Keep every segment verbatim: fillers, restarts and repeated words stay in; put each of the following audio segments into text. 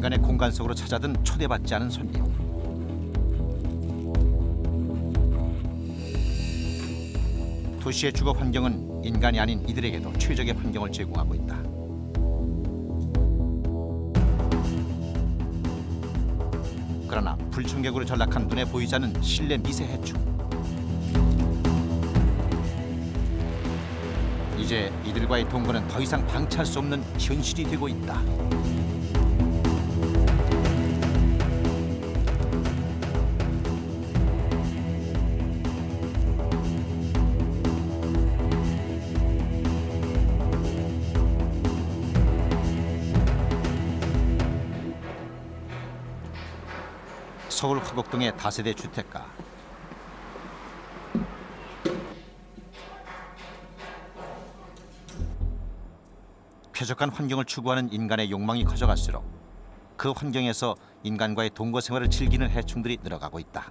순간의 공간 속으로 찾아든 초대받지 않은 손님. 도시의 주거 환경은 인간이 아닌 이들에게도 최적의 환경을 제공하고 있다. 그러나 불청객으로 전락한 눈에 보이지 않는 실내 미세 해충. 이제 이들과의 동거는 더 이상 방치할 수 없는 현실이 되고 있다. 서울 화곡동의 다세대 주택가. 쾌적한 환경을 추구하는 인간의 욕망이 커져갈수록 그 환경에서 인간과의 동거 생활을 즐기는 해충들이 늘어가고 있다.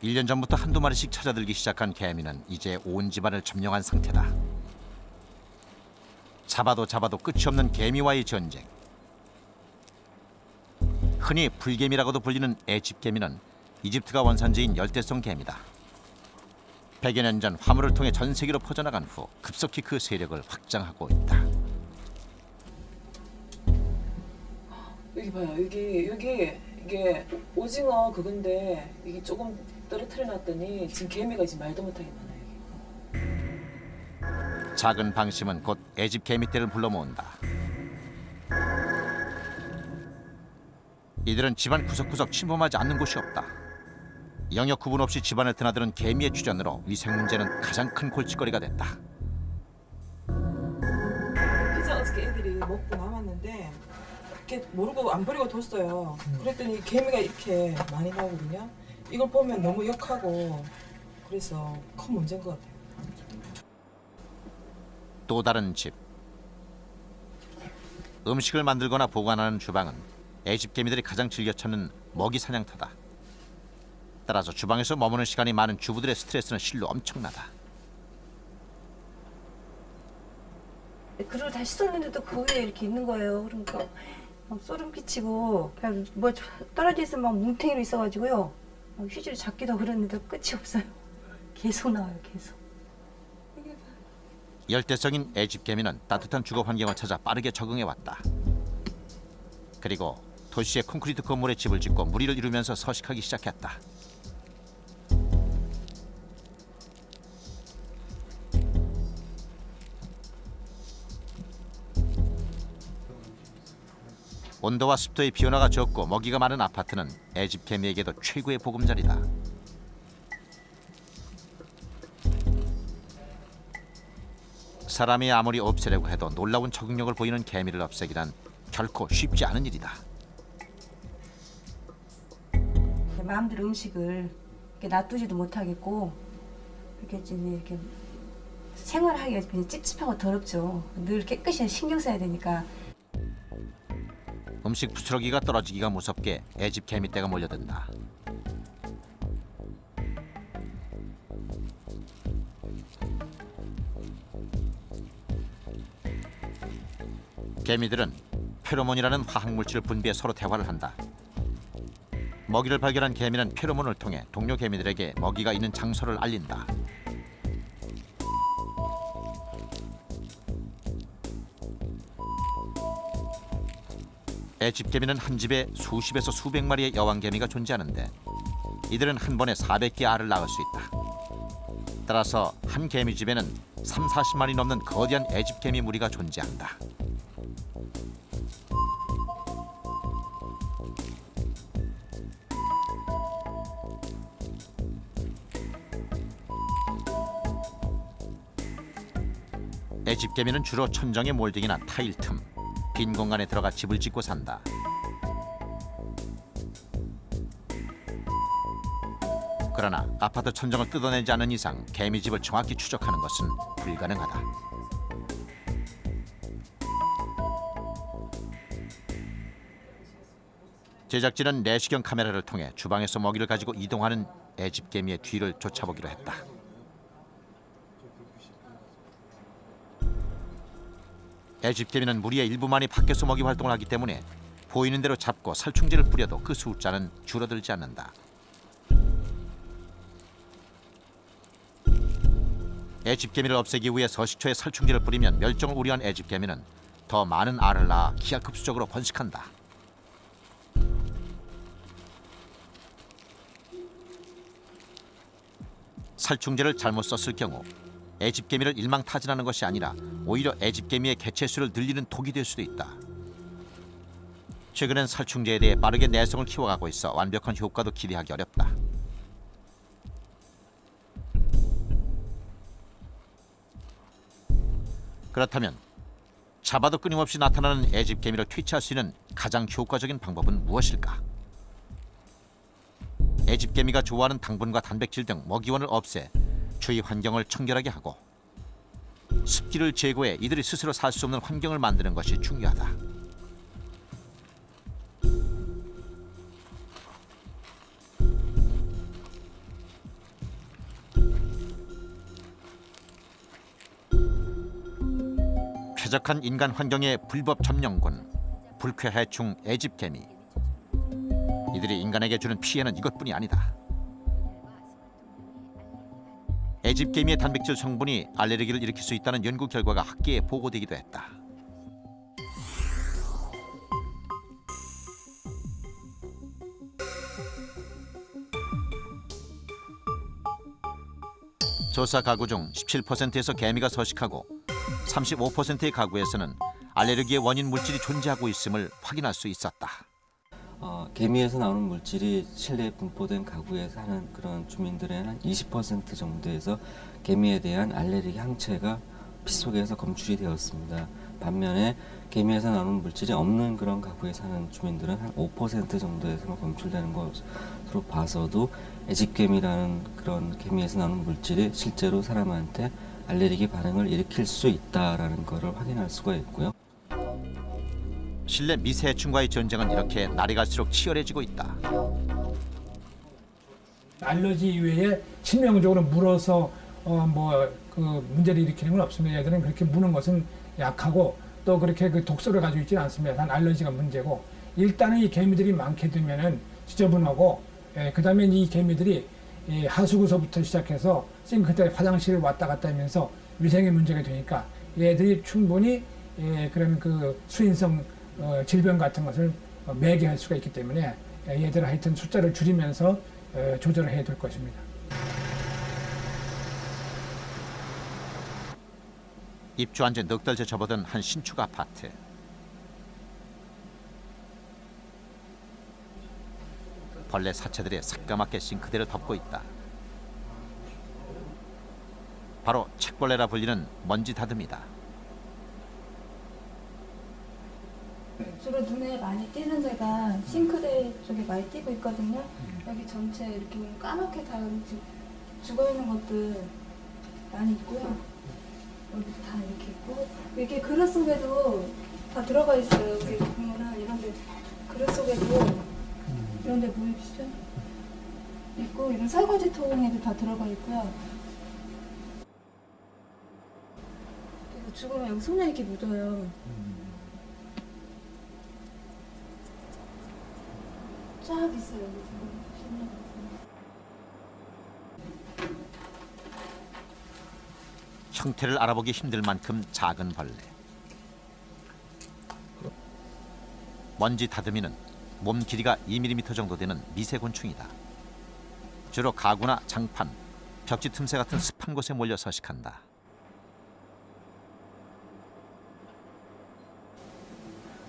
일 년 전부터 한두 마리씩 찾아들기 시작한 개미는 이제 온 집안을 점령한 상태다. 잡아도 잡아도 끝이 없는 개미와의 전쟁. 흔히 불개미라고도 불리는 애집개미는 이집트가 원산지인 열대성 개미다. 백여 년 전 화물을 통해 전 세계로 퍼져나간 후 급속히 그 세력을 확장하고 있다. 여기 봐요. 여기 여기 이게 오징어 그건데 이게 조금 떨어뜨려놨더니 지금 개미가 이제 말도 못하게 많아요. 작은 방심은 곧 애집 개미떼를 불러 모은다. 이들은 집안 구석구석 침범하지 않는 곳이 없다. 영역 구분 없이 집안을 드나드는 개미의 출현으로 위생 문제는 가장 큰 골칫거리가 됐다. 이제 어저께 애들이 먹고 남았는데 이렇게 모르고 안 버리고 뒀어요. 그랬더니 개미가 이렇게 많이 나오거든요. 이걸 보면 너무 역하고 그래서 큰 문제인 것 같아요. 또 다른 집. 음식을 만들거나 보관하는 주방은 애집개미들이 가장 즐겨 찾는 먹이 사냥터다. 따라서 주방에서 머무는 시간이 많은 주부들의 스트레스는 실로 엄청나다. 그릇을 다 씻었는데도 그 위에 이렇게 있는 거예요. 그러니까 막 소름 끼치고 그냥 뭐 떨어져 있으면 막 뭉탱이로 있어가지고요. 막 휴지를 잡기도 하고 그랬는데 끝이 없어요. 계속 나와요, 계속. 열대성인 애집개미는 따뜻한 주거 환경을 찾아 빠르게 적응해왔다. 그리고 도시의 콘크리트 건물에 집을 짓고 무리를 이루면서 서식하기 시작했다. 온도와 습도의 변화가 적고 먹이가 많은 아파트는 애집개미에게도 최고의 보금자리다. 사람이 아무리 없애려고 해도 놀라운 적응력을 보이는 개미를 없애기란 결코 쉽지 않은 일이다. 마음대로 음식을 이렇게 놔두지도 못하겠고 이렇게 이렇게 생활하기가 그냥 찝찝하고 더럽죠. 늘 깨끗이 신경 써야 되니까. 음식 부스러기가 떨어지기가 무섭게 애집 개미떼가 몰려든다. 개미들은 페로몬이라는 화학물질을 분비해 서로 대화를 한다. 먹이를 발견한 개미는 페로몬을 통해 동료 개미들에게 먹이가 있는 장소를 알린다. 애집개미는 한 집에 수십에서 수백 마리의 여왕개미가 존재하는데 이들은 한 번에 사백 개 알을 낳을 수 있다. 따라서 한 개미집에는 삼사십 마리 넘는 거대한 애집개미 무리가 존재한다. 애집개미는 주로 천정의 몰딩이나 타일 틈, 빈 공간에 들어가 집을 짓고 산다. 그러나 아파트 천정을 뜯어내지 않은 이상 개미집을 정확히 추적하는 것은 불가능하다. 제작진은 내시경 카메라를 통해 주방에서 먹이를 가지고 이동하는 애집개미의 뒤를 쫓아보기로 했다. 애집개미는 무리의 일부만이 밖에서 먹이 활동을 하기 때문에 보이는 대로 잡고 살충제를 뿌려도 그 숫자는 줄어들지 않는다. 애집개미를 없애기 위해 서식초에 살충제를 뿌리면 멸종을 우려한 애집개미는 더 많은 알을 낳아 기하급수적으로 번식한다. 살충제를 잘못 썼을 경우 애집개미를 일망타진하는 것이 아니라 오히려 애집개미의 개체수를 늘리는 독이 될 수도 있다. 최근엔 살충제에 대해 빠르게 내성을 키워가고 있어 완벽한 효과도 기대하기 어렵다. 그렇다면 잡아도 끊임없이 나타나는 애집개미를 퇴치할 수 있는 가장 효과적인 방법은 무엇일까? 애집개미가 좋아하는 당분과 단백질 등 먹이원을 없애 주위 환경을 청결하게 하고 습기를 제거해 이들이 스스로 살 수 없는 환경을 만드는 것이 중요하다. 쾌적한 인간 환경의 불법 점령군, 불쾌해충 애집개미. 이들이 인간에게 주는 피해는 이것뿐이 아니다. 애집개미의 단백질 성분이 알레르기를 일으킬 수 있다는 연구 결과가 학계에 보고되기도 했다. 조사 가구 중 십칠 퍼센트에서 개미가 서식하고 삼십오 퍼센트의 가구에서는 알레르기의 원인 물질이 존재하고 있음을 확인할 수 있었다. 어, 개미에서 나오는 물질이 실내에 분포된 가구에 사는 그런 주민들의 한 이십 퍼센트 정도에서 개미에 대한 알레르기 항체가 피 속에서 검출이 되었습니다. 반면에 개미에서 나오는 물질이 없는 그런 가구에 사는 주민들은 한 오 퍼센트 정도에서만 검출되는 것으로 봐서도 애집개미라는 그런 개미에서 나오는 물질이 실제로 사람한테 알레르기 반응을 일으킬 수 있다라는 것을 확인할 수가 있고요. 실내 미세해충과의 전쟁은 이렇게 날이 갈수록 치열해지고 있다. 알러지 이외에 치명적으로 물어서 어 뭐 그 문제를 일으키는 건 없습니다. 얘들은 그렇게 무는 것은 약하고 또 그렇게 그 독소를 가지고 있지는 않습니다. 단 알러지가 문제고 일단은 이 개미들이 많게 되면은 지저분하고 예, 그다음에 이 개미들이 이 하수구서부터 시작해서 싱크대 화장실을 왔다 갔다 하면서 위생의 문제가 되니까 얘들이 충분히 예, 그런 그 수인성 어, 질병 같은 것을 어, 매개할 수가 있기 때문에 예, 얘들 하여튼 숫자를 줄이면서 예, 조절을 해야 될 것입니다. 입주한 지 넉 달째 접어든 한 신축 아파트. 벌레 사체들의 새까맣게 싱크대를 덮고 있다. 바로 책벌레라 불리는 먼지다듬이다. 주로 눈에 많이 띄는 데가 싱크대 쪽에 많이 띄고 있거든요. 여기 전체 이렇게 까맣게 다 죽어있는 것들 많이 있고요. 여기도 다 이렇게 있고 이렇게 그릇 속에도 다 들어가 있어요. 이렇게 국물은 이런 데 그릇 속에도 이런 데 보이시죠? 있고 이런 설거지통에도 다 들어가 있고요. 그리고 죽으면 여기 손에 이렇게 묻어요. 쫙 있어요. 여기. 형태를 알아보기 힘들 만큼 작은 벌레. 먼지 다듬이는 몸 길이가 이 밀리미터 정도 되는 미세곤충이다. 주로 가구나 장판, 벽지 틈새 같은 습한 곳에 몰려 서식한다.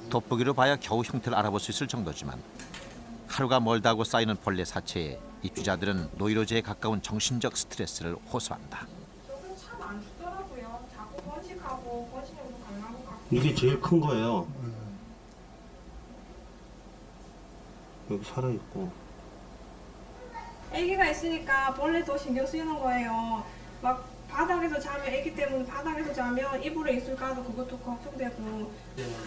돋보기로 봐야 겨우 형태를 알아볼 수 있을 정도지만 하루가 멀다고 쌓이는 벌레 사체에 입주자들은 노이로제에 가까운 정신적 스트레스를 호소한다. 저건 참 안 죽더라고요. 자꾸 번식하고 번식으로 강하고 가고. 이게 제일 큰 거예요. 여기 살아있고 애기가 있으니까 벌레 더 신경 쓰이는 거예요. 막 바닥에서 자면 애기 때문에 바닥에서 자면 이불에 있을까도 그것도 걱정되고. 네, 맞아.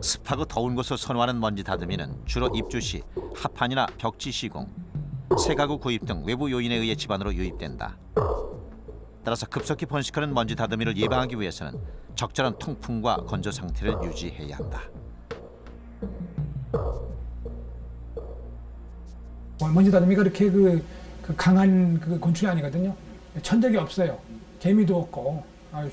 습하고 더운 곳을 선호하는 먼지 다듬이는 주로 입주 시 합판이나 벽지 시공, 새가구 구입 등 외부 요인에 의해 집안으로 유입된다. 따라서 급속히 번식하는 먼지 다듬이를 예방하기 위해서는 적절한 통풍과 건조 상태를 유지해야 한다. 먼지 다듬이가 그렇게 그, 그 강한 그 곤충이 아니거든요. 천적이 없어요. 개미도 없고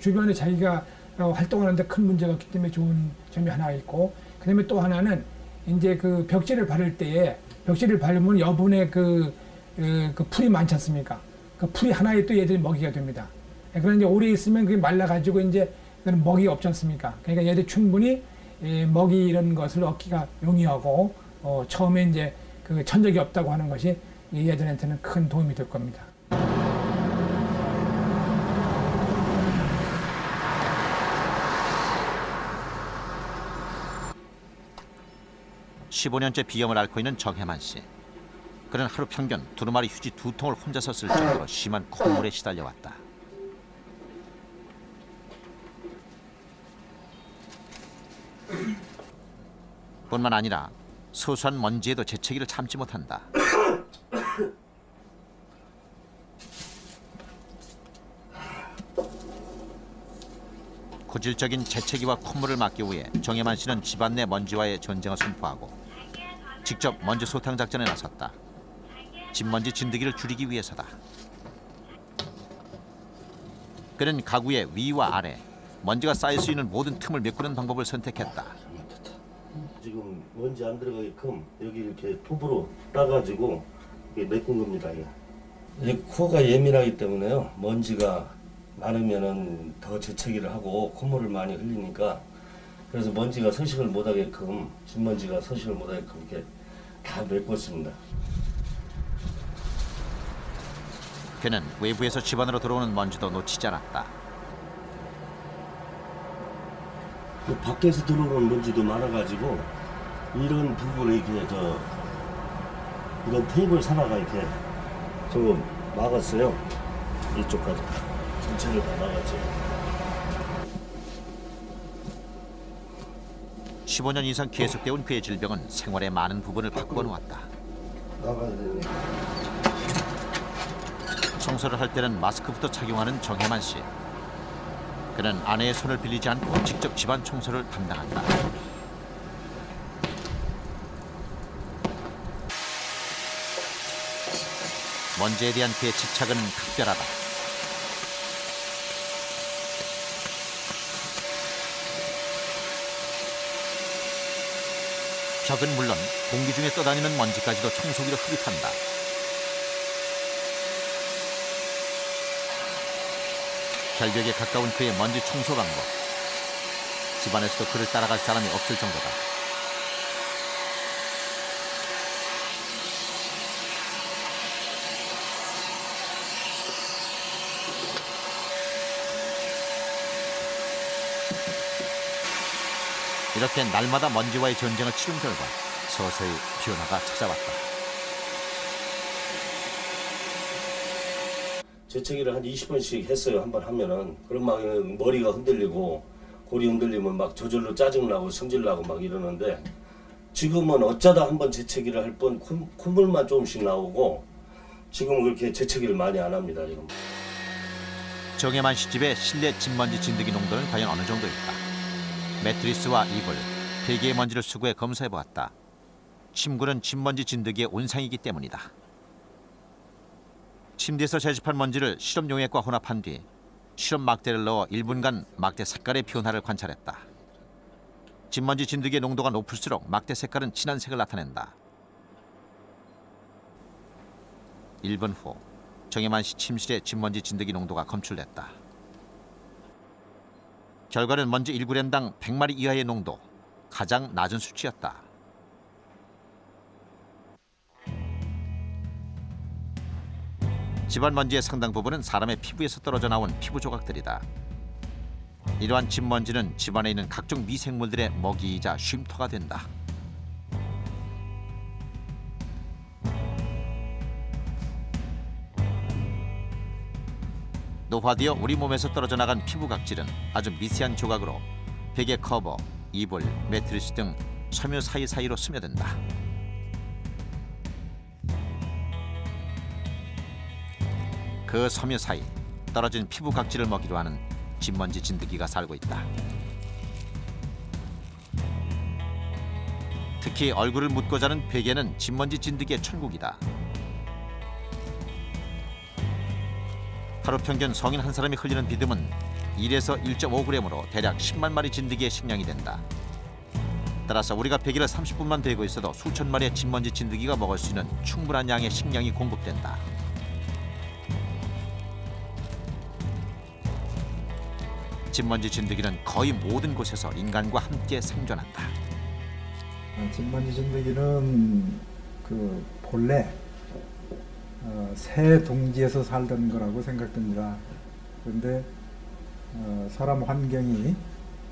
주변에 자기가 활동하는 데 큰 문제가 없기 때문에 좋은 점이 하나 있고, 그다음에 또 하나는 이제 그 벽지를 바를 때에 벽지를 바르면 여분의 그, 그 풀이 많지 않습니까? 그 풀이 하나에 또 얘들이 먹이가 됩니다. 그러니까 이제 오래 있으면 그게 말라가지고 이제 먹이가 없지 않습니까? 그러니까 얘들 충분히 먹이 이런 것을 얻기가 용이하고 어, 처음에 이제 그 천적이 없다고 하는 것이 얘들한테는 큰 도움이 될 겁니다. 십오 년째 비염을 앓고 있는 정해만 씨. 그는 하루 평균 두루마리 휴지 두 통을 혼자서 쓸 정도로 심한 콧물에 시달려왔다. 뿐만 아니라 소소한 먼지에도 재채기를 참지 못한다. 고질적인 재채기와 콧물을 막기 위해 정해만 씨는 집안 내 먼지와의 전쟁을 선포하고 직접 먼지 소탕 작전에 나섰다. 집먼지 진드기를 줄이기 위해서다. 그는 가구의 위와 아래 먼지가 쌓일 수 있는 모든 틈을 메꾸는 방법을 선택했다. 지금 먼지 안 들어가게끔 여기 이렇게 톱으로 따가지고 메꾼 겁니다. 이게 코가 예민하기 때문에요. 먼지가 많으면은 더 재채기를 하고 콧물을 많이 흘리니까, 그래서 먼지가 서식을 못하게끔, 집먼지가 서식을 못하게끔 이렇게 다 메꿨습니다. 그는 외부에서 집안으로 들어오는 먼지도 놓치지 않았다. 그 밖에서 들어오는 먼지도 많아가지고 이런 부분에 이렇게 저 이런 테이블 하나가 이렇게 조금 막았어요. 이쪽까지 전체를 다 막았죠. 십오 년 이상 계속돼온 그의 질병은 생활의 많은 부분을 바꿔 놓았다. 나가야 되네. 청소를 할 때는 마스크부터 착용하는 정해만 씨. 그는 아내의 손을 빌리지 않고 직접 집안 청소를 담당한다. 먼지에 대한 그의 집착은 각별하다. 벽은 물론 공기 중에 떠다니는 먼지까지도 청소기로 흡입한다. 결벽에 가까운 그의 먼지 청소 방법. 집안에서도 그를 따라갈 사람이 없을 정도다. 이렇게 날마다 먼지와의 전쟁을 치른 결과 서서히 변화가 찾아왔다. 재채기를 한 이십 번씩 했어요. 한 번 하면은 그럼 막 머리가 흔들리고 골이 흔들리면 막 저절로 짜증나고 성질나고 막 이러는데, 지금은 어쩌다 한 번 재채기를 할 뻔 콧물만 조금씩 나오고 지금 그렇게 재채기를 많이 안 합니다. 지금. 정해만 씨 집의 실내 집먼지 진드기 농도는 과연 어느 정도 일까? 매트리스와 이불, 베개의 먼지를 수거해 검사해 보았다. 침구는 집먼지 진드기의 온상이기 때문이다. 침대에서 채집한 먼지를 실험 용액과 혼합한 뒤 실험 막대를 넣어 일 분간 막대 색깔의 변화를 관찰했다. 집먼지 진드기의 농도가 높을수록 막대 색깔은 진한 색을 나타낸다. 일 분 후 정해만 씨 침실의 집먼지 진드기 농도가 검출됐다. 결과는 먼지 일 그램당 백 마리 이하의 농도, 가장 낮은 수치였다. 집안 먼지의 상당 부분은 사람의 피부에서 떨어져 나온 피부 조각들이다. 이러한 집먼지는 집안에 있는 각종 미생물들의 먹이이자 쉼터가 된다. 노화되어 우리 몸에서 떨어져 나간 피부 각질은 아주 미세한 조각으로 베개 커버, 이불, 매트리스 등 섬유 사이사이로 스며든다. 그 섬유 사이 떨어진 피부 각질을 먹이로 하는 집먼지 진드기가 살고 있다. 특히 얼굴을 묻고자 하는 베개는 집먼지 진드기의 천국이다. 하루 평균 성인 한 사람이 흘리는 비듬은 일에서 일 점 오 그램으로 대략 십만 마리 진드기의 식량이 된다. 따라서 우리가 베개를 삼십 분만 베고 있어도 수천 마리의 집먼지 진드기가 먹을 수 있는 충분한 양의 식량이 공급된다. 집먼지 진드기는 거의 모든 곳에서 인간과 함께 생존한다. 집먼지 진드기는 그 본래 어, 새 동지에서 살던 거라고 생각됩니다. 그런데 어, 사람 환경이,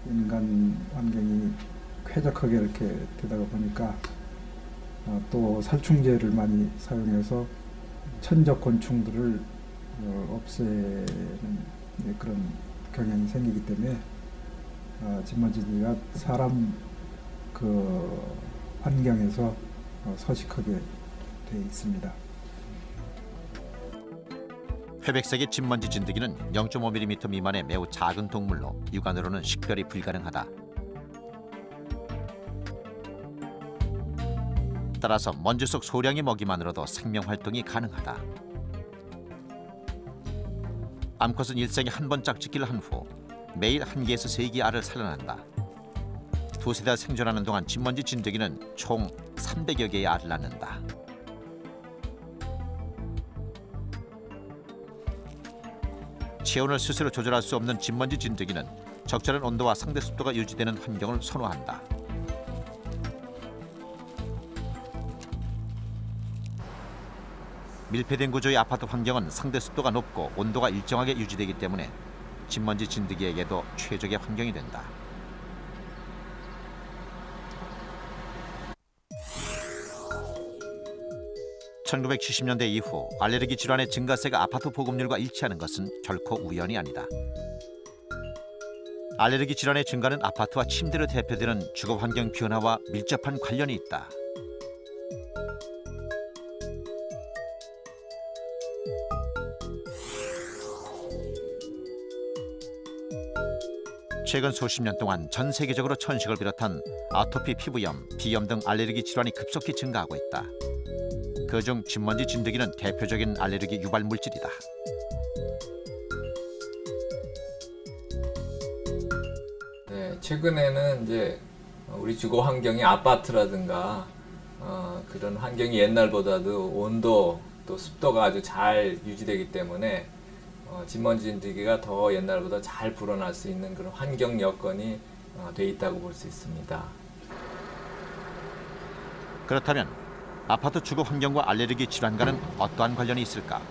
인간 환경이 쾌적하게 이렇게 되다가 보니까 어, 또 살충제를 많이 사용해서 천적 곤충들을 어, 없애는 그런 경향이 생기기 때문에 어, 집먼지가 사람 그 환경에서 어, 서식하게 돼 있습니다. 회백색의 집먼지 진드기는 영 점 오 밀리미터 미만의 매우 작은 동물로 육안으로는 식별이 불가능하다. 따라서 먼지 속 소량의 먹이만으로도 생명활동이 가능하다. 암컷은 일생에 한 번 짝짓기를 한 후 매일 한 개에서 세 개의 알을 살아난다. 두세 달 생존하는 동안 집먼지 진드기는 총 삼백여 개의 알을 낳는다. 체온을 스스로 조절할 수 없는 집먼지 진드기는 적절한 온도와 상대 습도가 유지되는 환경을 선호한다. 밀폐된 구조의 아파트 환경은 상대 습도가 높고 온도가 일정하게 유지되기 때문에 집먼지 진드기에게도 최적의 환경이 된다. 천구백칠십 년대 이후 알레르기 질환의 증가세가 아파트 보급률과 일치하는 것은 결코 우연이 아니다. 알레르기 질환의 증가는 아파트와 침대로 대표되는 주거 환경 변화와 밀접한 관련이 있다. 최근 수십 년 동안 전 세계적으로 천식을 비롯한 아토피 피부염, 비염 등 알레르기 질환이 급속히 증가하고 있다. 그중 집먼지 진드기는 대표적인 알레르기 유발 물질이다. 네, 최근에는 이제 우리 주거 환경이 아파트라든가 어, 그런 환경이 옛날보다도 온도 또 습도가 아주 잘 유지되기 때문에 어, 집먼지 진드기가 더 옛날보다 잘 불어날 수 있는 그런 환경 여건이 어, 돼 있다고 볼 수 있습니다. 그렇다면 아파트 주거 환경과 알레르기 질환과는 어떠한 관련이 있을까?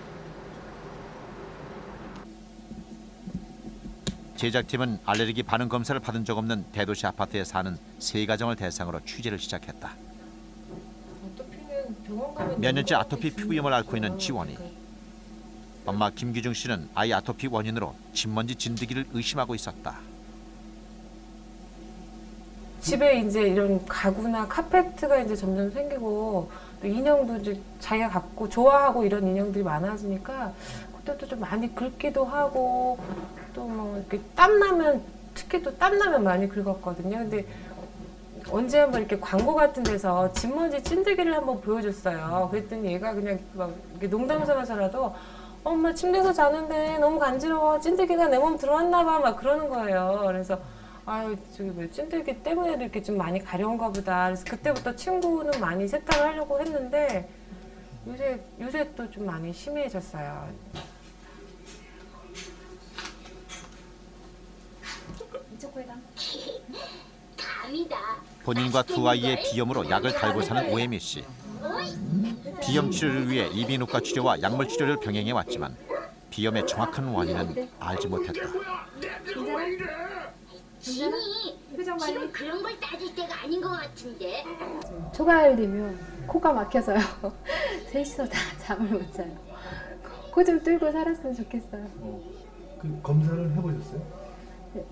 제작팀은 알레르기 반응 검사를 받은 적 없는 대도시 아파트에 사는 세 가정을 대상으로 취재를 시작했다. 몇 년째 아토피 피부염을 앓고 있는 지원이. 엄마 김기중 씨는 아이 아토피 원인으로 집먼지 진드기를 의심하고 있었다. 집에 이제 이런 가구나 카페트가 이제 점점 생기고 또 인형도 이제 자기가 갖고 좋아하고 이런 인형들이 많아지니까 그때도 좀 많이 긁기도 하고 또 뭐 이렇게 땀나면 특히 또 땀나면 많이 긁었거든요. 근데 언제 한번 이렇게 광고 같은 데서 집먼지 찐득이를 한번 보여줬어요. 그랬더니 얘가 그냥 막 이렇게 농담 삼아서라도 엄마 침대에서 자는데 너무 간지러워. 찐득이가 내 몸 들어왔나 봐. 막 그러는 거예요. 그래서 아유, 저기 뭐 찐득이 때문에도 이렇게 좀 많이 가려운가 보다. 그래서 그때부터 친구는 많이 세탁을 하려고 했는데 요새 요새 또 좀 많이 심해졌어요. 본인과 두 아이의 비염으로 약을 달고 사는 오해미 씨. 비염 치료를 위해 이비인후과 치료와 약물 치료를 병행해 왔지만 비염의 정확한 원인은 알지 못했다. 진이 지금 그런 걸 따질 때가 아닌 것 같은데. 초가을 되면 코가 막혀서요. 셋이서 다 잠을 못 자요. 코 좀 뚫고 살았으면 좋겠어요. 어, 그 검사를 해보셨어요? 네.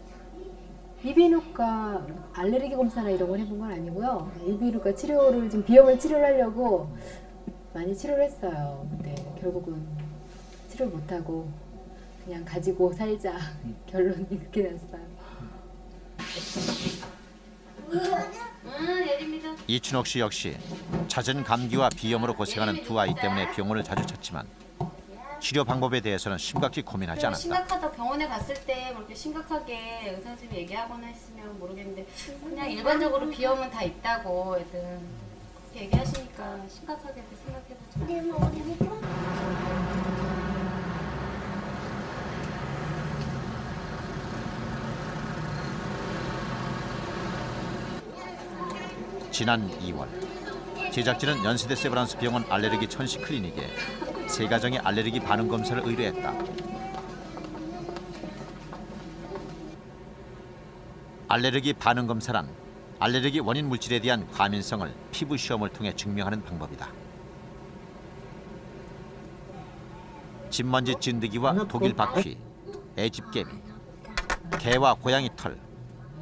이비인후과 알레르기 검사나 이런 걸 해본 건 아니고요. 이비인후과 치료를 지금 비염을 치료하려고 많이 치료를 했어요. 근데 결국은 치료 못하고 그냥 가지고 살자 결론이 그렇게 났어요. 이춘옥 씨 역시 잦은 감기와 비염으로 고생하는 두 아이 때문에 병원을 자주 찾지만 치료 방법에 대해서는 심각히 고민하지 않았다. 심각하다 병원에 갔을 때 그렇게 심각하게 의사 선생님이 얘기하거나 했으면 모르겠는데 그냥 일반적으로 비염은 다 있다고 애들 그렇게 얘기하시니까 심각하게 생각해보자. 지난 이월 제작진은 연세대 세브란스 병원 알레르기 천시 클리닉에 세 가정의 알레르기 반응 검사를 의뢰했다. 알레르기 반응 검사란 알레르기 원인 물질에 대한 과민성을 피부 시험을 통해 증명하는 방법이다. 집먼지 진드기와 독일 박쥐, 애집개미, 개와 고양이 털,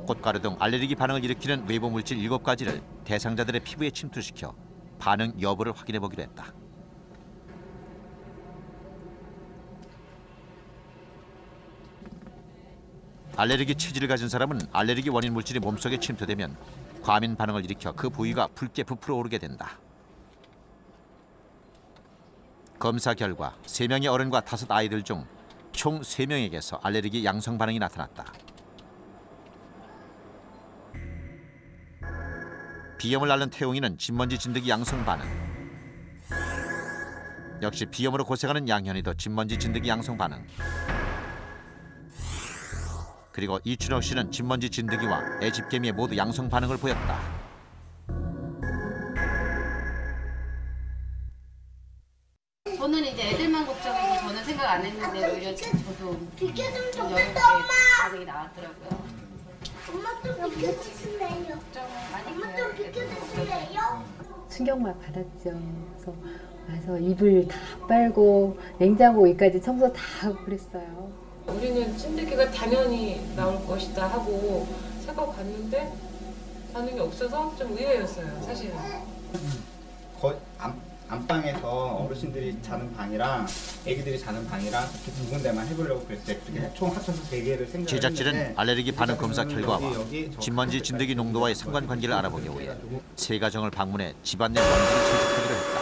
꽃가루 등 알레르기 반응을 일으키는 외부 물질 일곱 가지를 대상자들의 피부에 침투시켜 반응 여부를 확인해 보기로 했다. 알레르기 체질을 가진 사람은 알레르기 원인 물질이 몸속에 침투되면 과민 반응을 일으켜 그 부위가 붉게 부풀어 오르게 된다. 검사 결과 세 명의 어른과 다섯 아이들 중 총 세 명에게서 알레르기 양성 반응이 나타났다. 비염을 앓는 태웅이는 집먼지 진드기 양성 반응. 역시 비염으로 고생하는 양현이도 집먼지 진드기 양성 반응. 그리고 이춘옥 씨는 집먼지 진드기와 애집개미에 모두 양성 반응을 보였다. 저는 이제 애들만 걱정이고 저는 생각 안 했는데 아, 오히려 지금 저도 비켜주면 좋겠다 엄마. 반응이 나왔더라고요. 엄마 좀 비켜주실래요? 엄마 좀 비켜주실래요? 충격만 받았죠. 그래서 와서 이불 다 빨고 냉장고 위까지 청소 다 하고 그랬어요. 우리는 진드기가 당연히 나올 것이다 하고 생각봤는데 반응이 없어서 좀 의외였어요, 사실은. 거의 안, 안방에서 어르신들이 자는 방이랑 애기들이 자는 방이랑 이렇게 두 군데만 해보려고 그랬어요. 그렇게 총 합쳐서 세 개를 생각했는데 제작진은 알레르기 반응 검사 결과와 집먼지 진드기 농도와의 상관관계를 알아보기 위해 세 가정을 방문해 집안 내 먼지를 채집하기로 했다.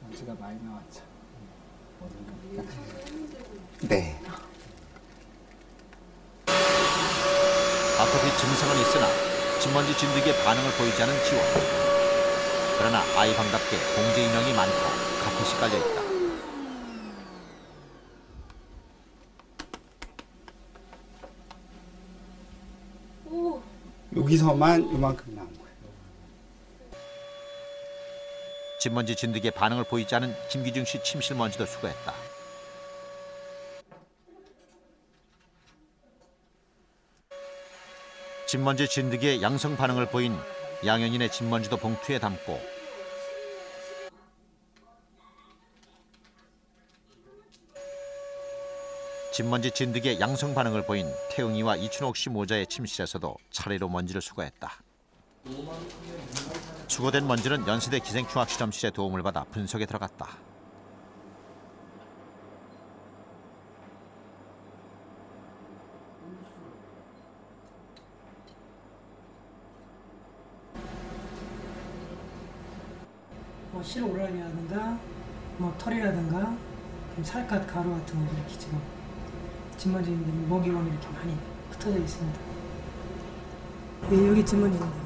먼지가 많이 나왔죠. 네. 아토피 증상은 있으나 집먼지 진드기의 반응을 보이지 않은 지원. 그러나 아이방답게 공제 인형이 많고 가끔씩 깔려 있다. 오. 여기서만 이만큼 나온 거예요. 집먼지 진드기의 반응을 보이지 않은 김기중 씨 침실 먼지도 수거했다. 집먼지 진드기의 양성 반응을 보인 양현인의 집먼지도 봉투에 담고 집먼지 진드기의 양성 반응을 보인 태웅이와 이춘옥 씨 모자의 침실에서도 차례로 먼지를 수거했다. 수거된 먼지는 연세대 기생충학실험실의 도움을 받아 분석에 들어갔다. 실 오라이라든가 뭐 털이라든가 살갗 가루 같은 거 이렇게 지금 집먼지인데 먹이원이 이렇게 많이 흩어져 있습니다. 네, 여기 집먼지입니다.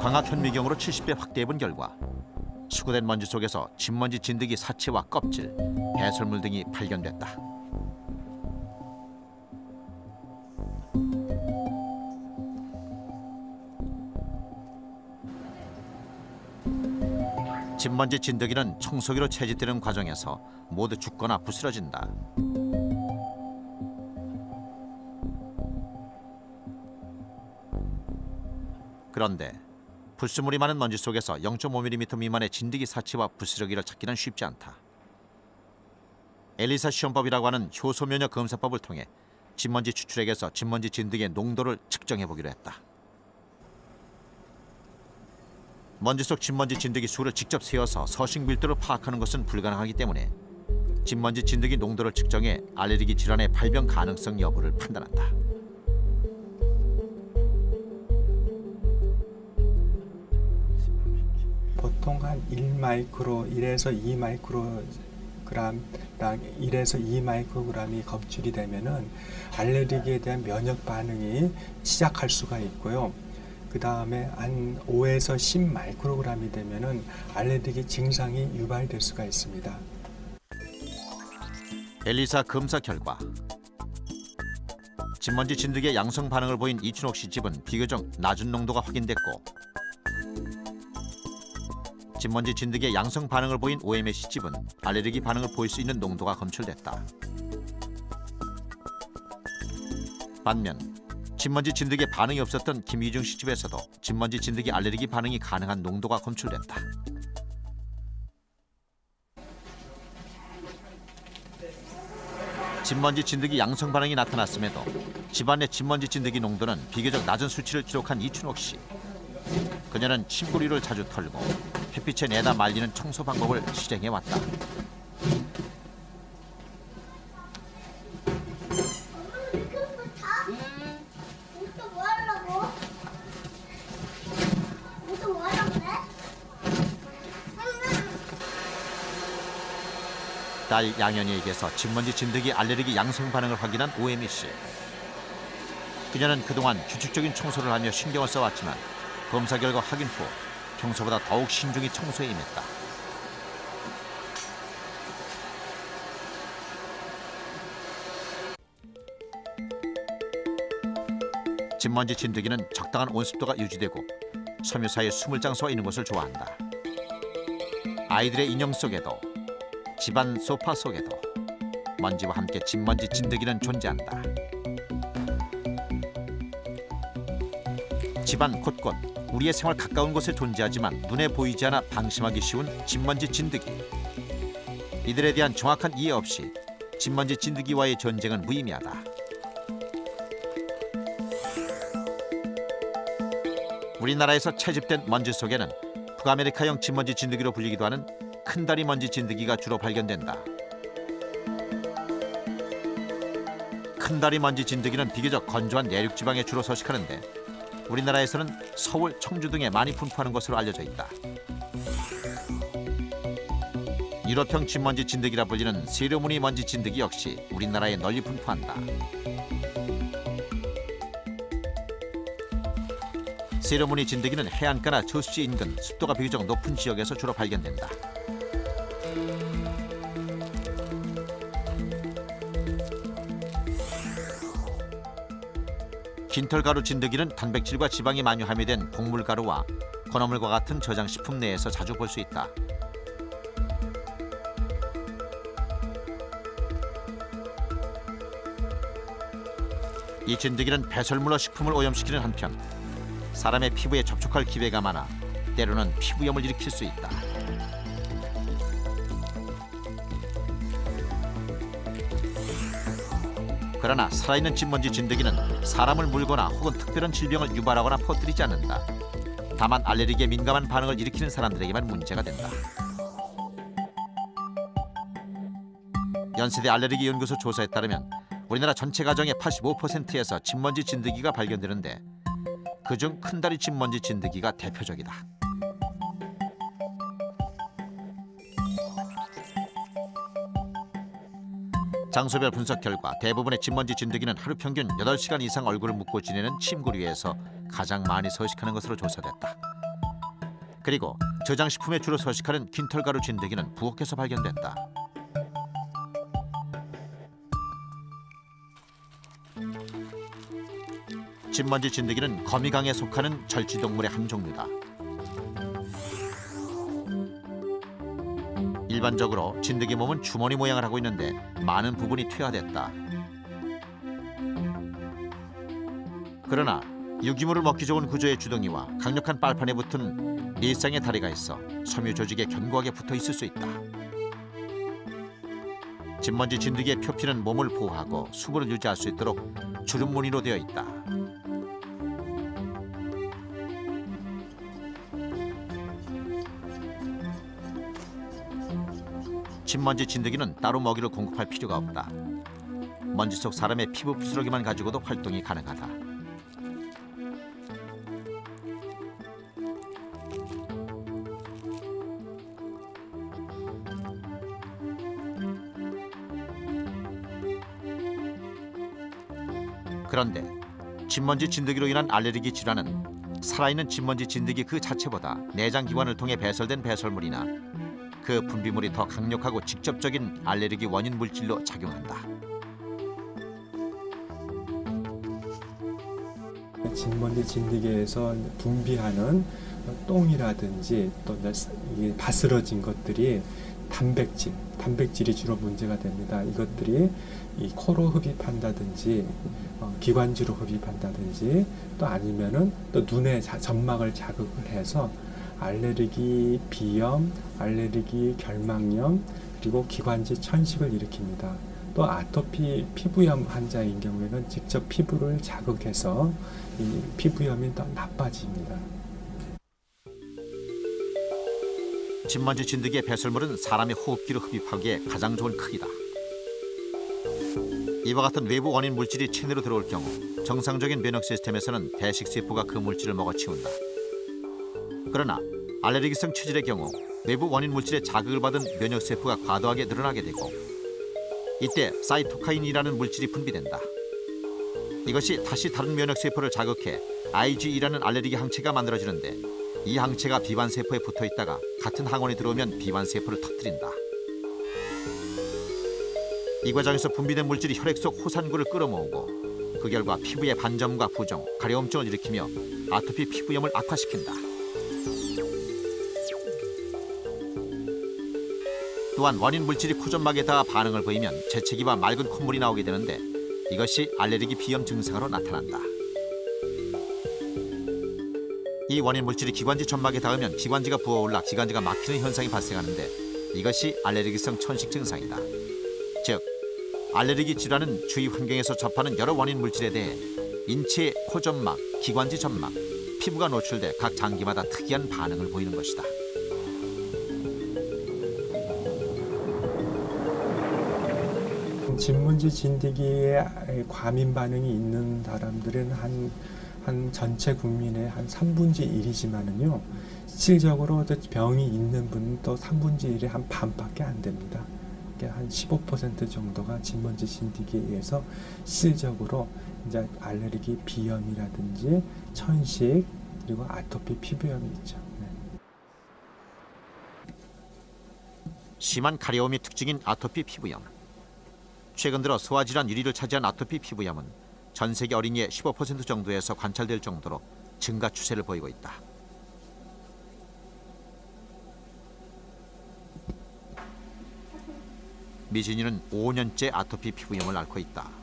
광학 현미경으로 칠십 배 확대해본 결과 수거된 먼지 속에서 집먼지 진드기 사체와 껍질, 배설물 등이 발견됐다. 집먼지 진드기는 청소기로 채집되는 과정에서 모두 죽거나 부스러진다. 그런데 불순물이 많은 먼지 속에서 영 점 오 밀리미터 미만의 진드기 사체와 부스러기를 찾기는 쉽지 않다. 엘리사 시험법이라고 하는 효소면역 검사법을 통해 집먼지 추출액에서 집먼지 진드기의 농도를 측정해보기로 했다. 먼지 속 집먼지 진드기 수를 직접 세어서 서식 밀도를 파악하는 것은 불가능하기 때문에 집먼지 진드기 농도를 측정해 알레르기 질환의 발병 가능성 여부를 판단한다. 보통 한 일 마이크로, 일에서 이 마이크로그램, 일에서 이 마이크로그램이 검출이 되면은 알레르기에 대한 면역 반응이 시작할 수가 있고요. 그 다음에 한 오에서 십 마이크로그램이 되면은 알레르기 증상이 유발될 수가 있습니다. 엘리사 검사 결과. 집먼지 진드기의 양성 반응을 보인 이춘옥 씨 집은 비교적 낮은 농도가 확인됐고 집먼지 진드기의 양성 반응을 보인 오해미 씨 집은 알레르기 반응을 보일 수 있는 농도가 검출됐다. 반면 집먼지 진드기에 반응이 없었던 김희중 씨 집에서도 집먼지 진드기 알레르기 반응이 가능한 농도가 검출됐다. 집먼지 진드기 양성 반응이 나타났음에도 집안의 집먼지 진드기 농도는 비교적 낮은 수치를 기록한 이춘옥 씨. 그녀는 침구류를 자주 털고 햇빛에 내다 말리는 청소 방법을 실행해왔다. 딸 양현이에게서 집먼지 진드기 알레르기 양성 반응을 확인한 오해미 씨. 그녀는 그동안 규칙적인 청소를 하며 신경을 써왔지만 검사 결과 확인 후 평소보다 더욱 신중히 청소에 임했다. 집먼지 진드기는 적당한 온습도가 유지되고 섬유 사이 숨을 장소가 있는 곳을 좋아한다. 아이들의 인형 속에도 집안 소파 속에도 먼지와 함께 집먼지 진드기는 존재한다. 집안 곳곳, 우리의 생활 가까운 곳에 존재하지만 눈에 보이지 않아 방심하기 쉬운 집먼지 진드기. 이들에 대한 정확한 이해 없이 집먼지 진드기와의 전쟁은 무의미하다. 우리나라에서 채집된 먼지 속에는 북아메리카형 집먼지 진드기로 불리기도 하는 큰다리 먼지 진드기가 주로 발견된다. 큰다리 먼지 진드기는 비교적 건조한 내륙 지방에 주로 서식하는데 우리나라에서는 서울, 청주 등에 많이 분포하는 것으로 알려져 있다. 유럽형 집먼지 진드기라 불리는 세로무늬 먼지 진드기 역시 우리나라에 널리 분포한다. 세로무늬 진드기는 해안가나 저수지 인근, 습도가 비교적 높은 지역에서 주로 발견된다. 긴털가루 진드기는 단백질과 지방이 만유함이 된 곡물가루와 건어물과 같은 저장식품 내에서 자주 볼 수 있다. 이 진드기는 배설물로 식품을 오염시키는 한편 사람의 피부에 접촉할 기회가 많아 때로는 피부염을 일으킬 수 있다. 그러나 살아있는 집먼지 진드기는 사람을 물거나 혹은 특별한 질병을 유발하거나 퍼뜨리지 않는다. 다만 알레르기에 민감한 반응을 일으키는 사람들에게만 문제가 된다. 연세대 알레르기 연구소 조사에 따르면 우리나라 전체 가정의 팔십오 퍼센트에서 집먼지 진드기가 발견되는데 그중 큰다리 집먼지 진드기가 대표적이다. 장소별 분석 결과 대부분의 집먼지 진드기는 하루 평균 여덟 시간 이상 얼굴을 묵고 지내는 침구류에서 가장 많이 서식하는 것으로 조사됐다. 그리고 저장식품에 주로 서식하는 긴털가루 진드기는 부엌에서 발견됐다. 집먼지 진드기는 거미강에 속하는 절지동물의 한 종류다. 일반적으로 진드기 몸은 주머니 모양을 하고 있는데 많은 부분이 퇴화됐다. 그러나 유기물을 먹기 좋은 구조의 주둥이와 강력한 빨판에 붙은 네 쌍의 다리가 있어 섬유 조직에 견고하게 붙어 있을 수 있다. 집먼지 진드기의 표피는 몸을 보호하고 수분을 유지할 수 있도록 주름 무늬로 되어 있다. 집먼지 진드기는 따로 먹이를 공급할 필요가 없다. 먼지 속 사람의 피부 부스러기만 가지고도 활동이 가능하다. 그런데 집먼지 진드기로 인한 알레르기 질환은 살아있는 집먼지 진드기 그 자체보다 내장기관을 통해 배설된 배설물이나 그 분비물이 더 강력하고 직접적인 알레르기 원인 물질로 작용한다. 집먼지 진드기에서 분비하는 똥이라든지 또 바스러진 것들이 단백질, 단백질이 주로 문제가 됩니다. 이것들이 이 코로 흡입한다든지 어, 기관지로 흡입한다든지 또 아니면은 또 눈에 자, 점막을 자극을 해서 알레르기 비염, 알레르기 결막염 그리고 기관지 천식을 일으킵니다. 또 아토피 피부염 환자인 경우에는 직접 피부를 자극해서 이 피부염이 더 나빠집니다. 집먼지 진드기의 배설물은 사람의 호흡기로 흡입하기에 가장 좋은 크기다. 이와 같은 외부 원인 물질이 체내로 들어올 경우 정상적인 면역 시스템에서는 대식세포가 그 물질을 먹어 치운다. 그러나 알레르기성 체질의 경우 외부 원인 물질의 자극을 받은 면역세포가 과도하게 늘어나게 되고 이때 사이토카인이라는 물질이 분비된다. 이것이 다시 다른 면역세포를 자극해 아이지이라는 알레르기 항체가 만들어지는데 이 항체가 비만세포에 붙어있다가 같은 항원이 들어오면 비만세포를 터뜨린다. 이 과정에서 분비된 물질이 혈액 속 호산구를 끌어모으고 그 결과 피부의 반점과 부종, 가려움증을 일으키며 아토피 피부염을 악화시킨다. 또한 원인 물질이 코점막에 닿아 반응을 보이면 재채기와 맑은 콧물이 나오게 되는데 이것이 알레르기 비염 증상으로 나타난다. 이 원인 물질이 기관지 점막에 닿으면 기관지가 부어올라 기관지가 막히는 현상이 발생하는데 이것이 알레르기성 천식 증상이다. 즉, 알레르기 질환은 주위 환경에서 접하는 여러 원인 물질에 대해 인체의 코점막, 기관지 점막, 피부가 노출돼 각 장기마다 특이한 반응을 보이는 것이다. 집먼지 진드기에 과민 반응이 있는 사람들은 한 한 전체 국민의 한 삼분의 일이지만은요, 실질적으로 병이 있는 분은 또 삼분의 일의 한 반밖에 안 됩니다. 한 십오 퍼센트 정도가 집먼지 진드기에 의해서 실질적으로 이제 알레르기 비염이라든지 천식 그리고 아토피 피부염이 있죠. 네. 심한 가려움이 특징인 아토피 피부염. 최근 들어 소아질환 일 위를 차지한 아토피 피부염은 전 세계 어린이의 십오 퍼센트 정도에서 관찰될 정도로 증가 추세를 보이고 있다. 미진이는 오 년째 아토피 피부염을 앓고 있다.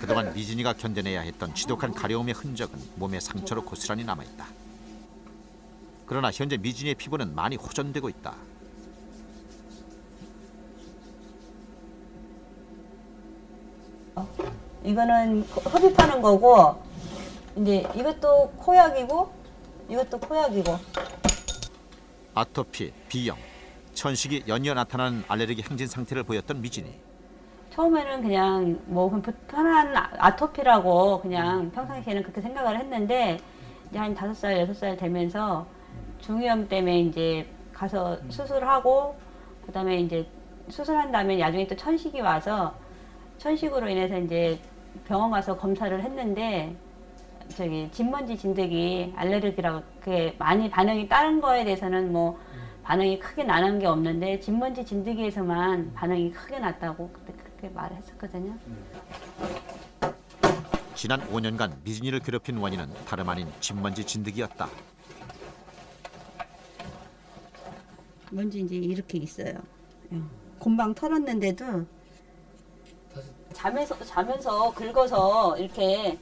그동안 미진이가 견뎌내야 했던 지독한 가려움의 흔적은 몸의 상처로 고스란히 남아있다. 그러나 현재 미진이의 피부는 많이 호전되고 있다. 이거는 흡입하는 거고, 이제 이것도 코약이고, 이것도 코약이고. 아토피, 비염, 천식이 연이어 나타나는 알레르기 행진 상태를 보였던 미진이. 처음에는 그냥 뭐 편한 아토피라고 그냥 평상시에는 그렇게 생각을 했는데 이제 한 다섯 살 여섯 살 되면서 중이염 때문에 이제 가서 수술하고 그다음에 이제 수술한 다음에 나중에 또 천식이 와서 천식으로 인해서 이제 병원 가서 검사를 했는데 저기 집먼지 진드기 알레르기라고 그게 많이 반응이 다른 거에 대해서는 뭐 반응이 크게 나는 게 없는데 집먼지 진드기에서만 반응이 크게 났다고 그때 그렇게 말을 했었거든요. 지난 오 년간 미진이를 괴롭힌 원인은 다름 아닌 집먼지 진드기였다. 먼지 이제 이렇게 있어요. 곰방 털었는데도 자면서 자면서 긁어서 이렇게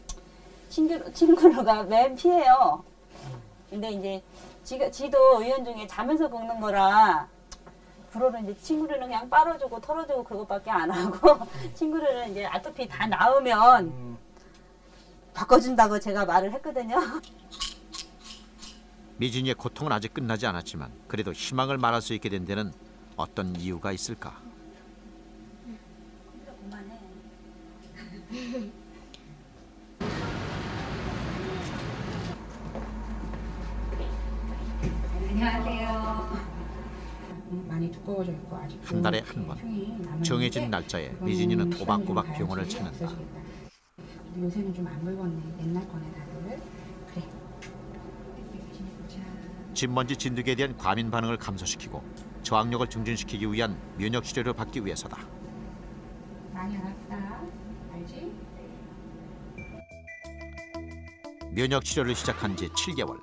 친구 친구로가 맨 피해요. 근데 이제. 지, 지도 의원 중에 자면서 긁는 거라 불어는 이제 친구들은 그냥 빨아주고 털어주고 그것밖에 안 하고 친구들은 이제 아토피 다 나오면 음. 바꿔준다고 제가 말을 했거든요. 미진이의 고통은 아직 끝나지 않았지만 그래도 희망을 말할 수 있게 된 데는 어떤 이유가 있을까? 안녕하세요. 많이 두꺼워져 있고 아직 한 달에 한 번 정해진 날짜에 미진이는 꼬박꼬박 병원을 찾는다. 요새는 좀 안 붉었네. 옛날 거네 다들. 그래. 집먼지 진드기에 대한 과민 반응을 감소시키고 저항력을 증진시키기 위한 면역 치료를 받기 위해서다. 많이 알았다. 알지? 면역 치료를 시작한 지 칠 개월.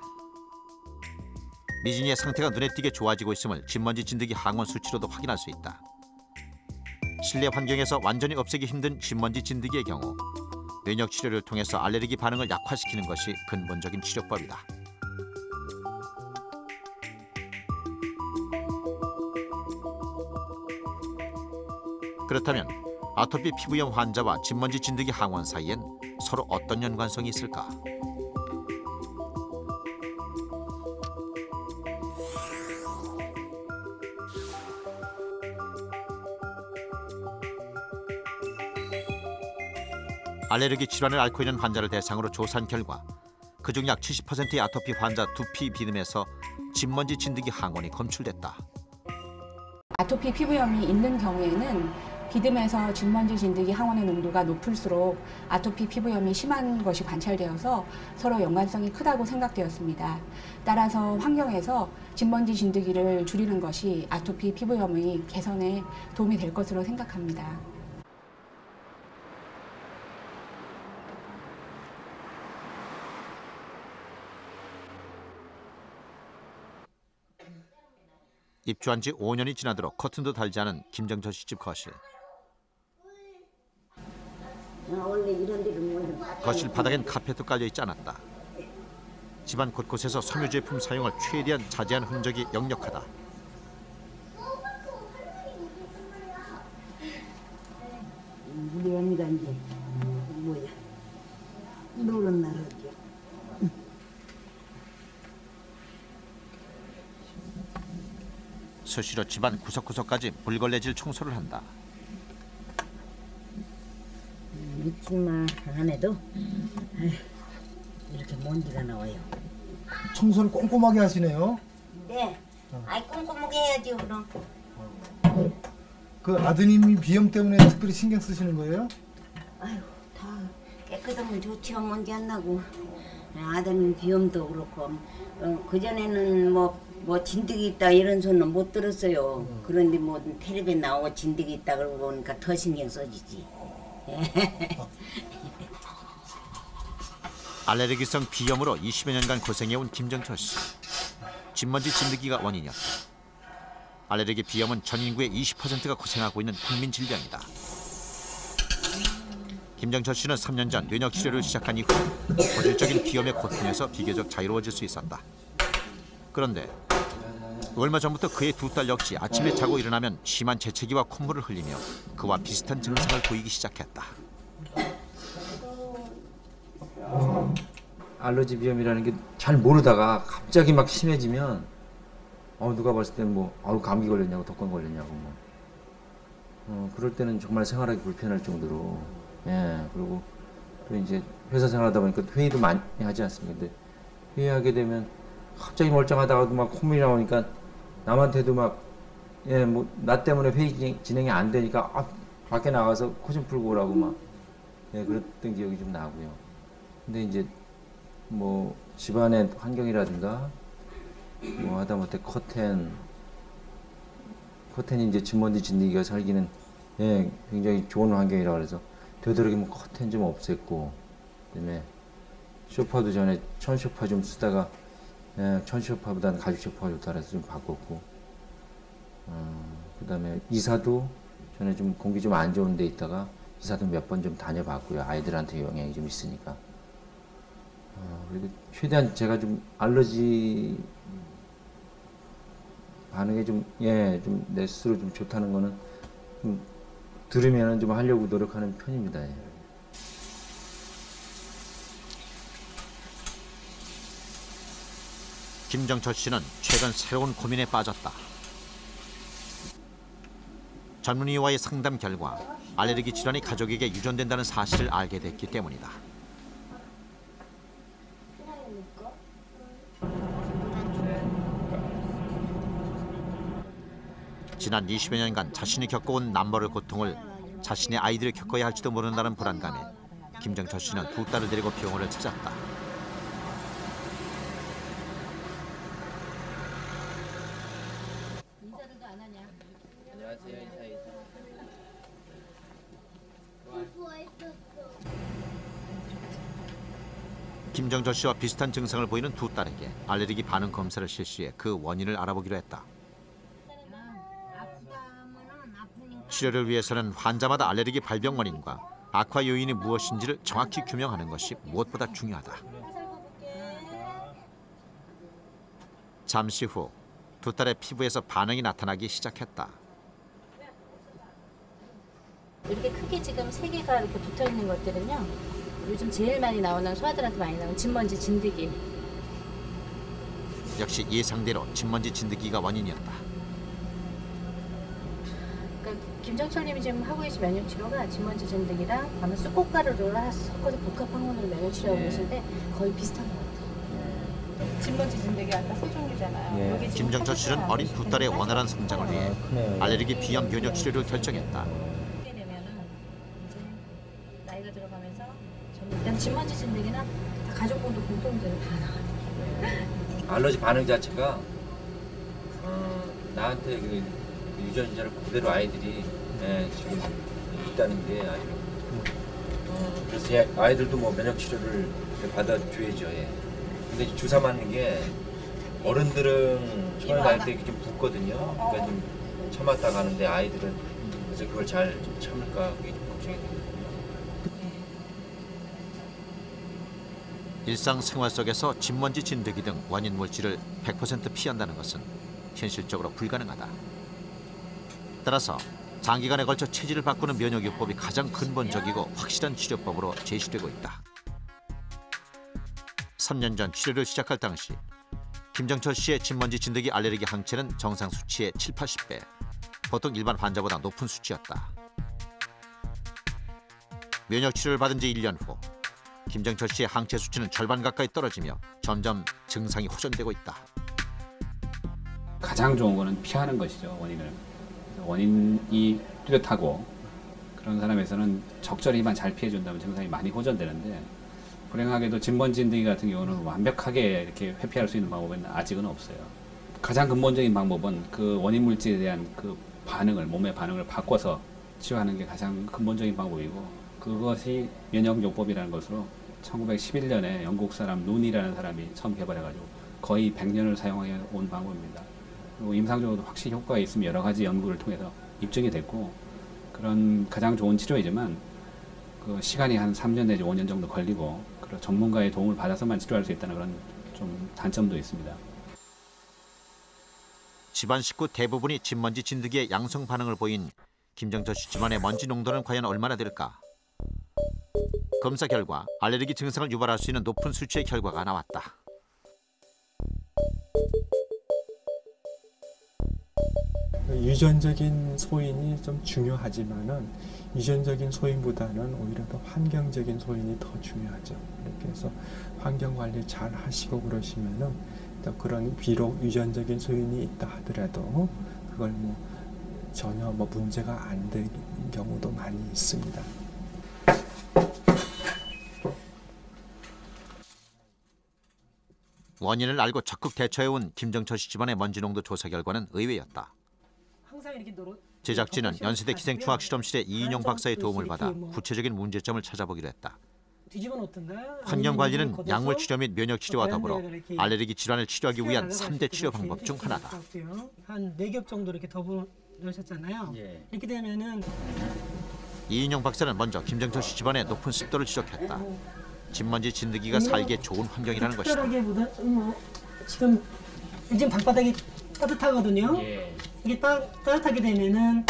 미진이의 상태가 눈에 띄게 좋아지고 있음을 집먼지 진드기 항원 수치로도 확인할 수 있다. 실내 환경에서 완전히 없애기 힘든 집먼지 진드기의 경우 면역 치료를 통해서 알레르기 반응을 약화시키는 것이 근본적인 치료법이다. 그렇다면 아토피 피부염 환자와 집먼지 진드기 항원 사이엔 서로 어떤 연관성이 있을까? 알레르기 질환을 앓고 있는 환자를 대상으로 조사한 결과 그중 약 칠십 퍼센트의 아토피 환자 두피 비듬에서 집먼지 진드기 항원이 검출됐다. 아토피 피부염이 있는 경우에는 비듬에서 집먼지 진드기 항원의 농도가 높을수록 아토피 피부염이 심한 것이 관찰되어서 서로 연관성이 크다고 생각되었습니다. 따라서 환경에서 집먼지 진드기를 줄이는 것이 아토피 피부염의 개선에 도움이 될 것으로 생각합니다. 입주한 지 오 년이 지나도록 커튼도 달지 않은 김정철 씨 집 거실. 거실 바닥엔 카펫도 깔려있지 않았다. 집안 곳곳에서 섬유 제품 사용을 최대한 자제한 흔적이 역력하다. 우리 언니가 이제 뭐야? 노는 날. 수시로 집안 구석구석까지 물걸레질 청소를 한다. 믿지만 안 해도 이렇게 먼지가 나와요. 청소를 꼼꼼하게 하시네요. 네, 아이 꼼꼼하게 해야지 그럼. 그 아드님이 비염 때문에 특별히 신경 쓰시는 거예요? 아유, 다 깨끗하면 좋지요. 먼지 안 나고. 아드님 비염도 그렇고 그 전에는 뭐. 뭐 진드기 있다 이런 소리는 못 들었어요. 음. 그런데 뭐 텔레비전 나오고 진드기 있다 그러고 보니까 더 신경 써지지. 알레르기성 비염으로 이십여 년간 고생해온 김정철 씨. 집먼지 진드기가 원인이었다. 알레르기 비염은 전 인구의 이십 퍼센트가 고생하고 있는 국민 질병이다. 김정철 씨는 삼 년 전 면역 치료를 시작한 이후 고질적인 비염의 고통에서 비교적 자유로워질 수 있었다. 그런데 얼마 전부터 그의 두 딸 역시 아침에 자고 일어나면 심한 재채기와 콧물을 흘리며 그와 비슷한 증상을 보이기 시작했다. 알러지 비염이라는 게 잘 모르다가 갑자기 막 심해지면 어 누가 봤을 때는 뭐 아우 감기 걸렸냐고 독감 걸렸냐고 뭐 어 그럴 때는 정말 생활하기 불편할 정도로 예 그리고 또 이제 회사 생활하다 보니까 회의도 많이 하지 않습니까? 근데 회의하게 되면 갑자기 멀쩡하다가도 막 콧물이 나오니까 남한테도 막 예 뭐 나 때문에 회의 진행, 진행이 안 되니까 아, 밖에 나가서 코 좀 풀고 오라고 막 예 그랬던 기억이 좀 나고요. 근데 이제 뭐 집안의 환경이라든가 뭐 하다못해 커튼 커튼이 이제 집먼지 진드기가 살기는 예 굉장히 좋은 환경이라 그래서 되도록이면 커튼 좀 없앴고 그다음에 소파도 전에 천 소파 좀 쓰다가 예, 천시오파보다는 가죽시오파가 좋다 그래서 좀 바꿨고 어, 그 다음에 이사도 전에 좀 공기 좀 안 좋은 데 있다가 이사도 몇 번 좀 다녀봤고요. 아이들한테 영향이 좀 있으니까 어, 그리고 최대한 제가 좀 알러지 반응이 좀, 예, 좀 내 스스로 좀 좋다는 거는 좀 들으면은 좀 하려고 노력하는 편입니다. 예. 김정철 씨는 최근 새로운 고민에 빠졌다. 전문의와의 상담 결과 알레르기 질환이 가족에게 유전된다는 사실을 알게 됐기 때문이다. 지난 이십여 년간 자신이 겪어온 남모를 고통을 자신의 아이들이 겪어야 할지도 모른다는 불안감에 김정철 씨는 두 딸을 데리고 병원을 찾았다. 김정철 씨와 비슷한 증상을 보이는 두 딸에게 알레르기 반응 검사를 실시해 그 원인을 알아보기로 했다. 치료를 위해서는 환자마다 알레르기 발병 원인과 악화 요인이 무엇인지를 정확히 규명하는 것이 무엇보다 중요하다. 잠시 후 두 딸의 피부에서 반응이 나타나기 시작했다. 이렇게 크게 지금 세 개가 이렇게 붙어 있는 것들은요, 요즘 제일 많이 나오는 소아들한테 많이 나오는 집먼지 진드기. 역시 예상대로 집먼지 진드기가 원인이었다. 그러니까 김정철님이 지금 하고 계신 면역 치료가 집먼지 진드기랑 아마 쑥고가루를 섞어서 복합 항원으로 면역 치료하고 계신데 거의 비슷한 것 같아요. 집먼지 진드기 아까 세 종류잖아요. 네. 김정철 씨는 어린 두 딸의 원활한 성장을 위해 아, 알레르기 비염 면역 치료를 결정했다. 일단 집먼지 진드기나 가족분도 공통적으로 다 나와요. 알러지 반응 자체가 어, 나한테 그 유전자를 그대로 아이들이 예, 지금 있다는 게 아니고 어, 그래서 예, 아이들도 뭐 면역 치료를 받아줘야죠. 예. 근데 주사 맞는 게 어른들은 처음에 갈 때 좀 붓거든요. 그러니까 좀 참았다 가는데 아이들은 그래서 그걸 잘 좀 참을까 그게 좀 걱정이 됩니다. 일상생활 속에서 집먼지 진드기 등 원인 물질을 백 퍼센트 피한다는 것은 현실적으로 불가능하다. 따라서 장기간에 걸쳐 체질을 바꾸는 면역요법이 가장 근본적이고 확실한 치료법으로 제시되고 있다. 삼 년 전 치료를 시작할 당시 김정철 씨의 집먼지 진드기 알레르기 항체는 정상 수치의 칠팔십 배, 보통 일반 환자보다 높은 수치였다. 면역 치료를 받은 지 일 년 후 김정철 씨의 항체 수치는 절반 가까이 떨어지며 점점 증상이 호전되고 있다. 가장 좋은 거는 피하는 것이죠, 원인을. 원인이 뚜렷하고 그런 사람에서는 적절히만 잘 피해준다면 증상이 많이 호전되는데 불행하게도 집먼지 진드기 같은 경우는 완벽하게 이렇게 회피할 수 있는 방법은 아직은 없어요. 가장 근본적인 방법은 그 원인 물질에 대한 그 반응을, 몸의 반응을 바꿔서 치료하는 게 가장 근본적인 방법이고 그것이 면역요법이라는 것으로 천구백십일 년에 영국 사람 눈이라는 사람이 처음 개발해가지고 거의 백 년을 사용해 온 방법입니다. 그리고 임상적으로도 확실히 효과가 있으면 여러 가지 연구를 통해서 입증이 됐고 그런 가장 좋은 치료이지만 그 시간이 한 삼 년 내지 오 년 정도 걸리고 그리고 전문가의 도움을 받아서만 치료할 수 있다는 그런 좀 단점도 있습니다. 집안 식구 대부분이 집먼지 진드기의 양성 반응을 보인 김정철 씨 집안의 먼지 농도는 과연 얼마나 될까? 검사 결과 알레르기 증상을 유발할 수 있는 높은 수치의 결과가 나왔다. 유전적인 소인이 좀 중요하지만은 유전적인 소인보다는 오히려 더 환경적인 소인이 더 중요하죠. 그래서 환경 관리 잘 하시고 그러시면은 또 그런 비록 유전적인 소인이 있다 하더라도 그걸 뭐 전혀 뭐 문제가 안 되는 경우도 많이 있습니다. 원인을 알고 적극 대처해온 김정철 씨 집안의 먼지 농도 조사 결과는 의외였다. 제작진은 연세대 기생충학실험실의 이인영 박사의 도움을 받아 구체적인 문제점을 찾아보기로 했다. 환경관리는 약물 치료 및 면역 치료와 더불어 알레르기 질환을 치료하기 위한 삼 대 치료 방법 중 하나다. 한 네 겹 정도 이렇게 더불어 넣으셨잖아요. 이렇게 되면은 이인영 박사는 먼저 김정철 씨 집안의 높은 습도를 지적했다. 집먼지 진드기가 살기에 좋은 환경이라는 것이다. 지금 요즘 방바닥이 따뜻하거든요. 예. 이게 따, 따뜻하게 되면은